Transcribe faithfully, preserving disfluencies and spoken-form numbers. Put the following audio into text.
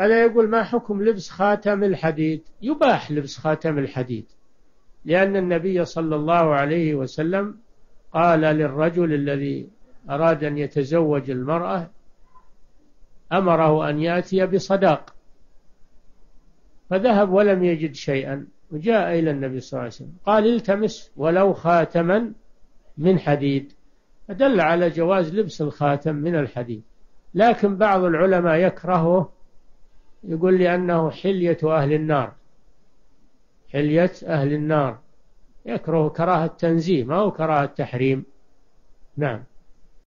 ألا يقول ما حكم لبس خاتم الحديد؟ يباح لبس خاتم الحديد، لأن النبي صلى الله عليه وسلم قال للرجل الذي أراد أن يتزوج المرأة أمره أن يأتي بصداق، فذهب ولم يجد شيئا وجاء إلى النبي صلى الله عليه وسلم قال التمس ولو خاتما من حديد، فدل على جواز لبس الخاتم من الحديد. لكن بعض العلماء يكرهه، يقول لأنه حلية أهل النار، حلية أهل النار، يكره كراهة تنزيه ما هو كراهة تحريم. نعم.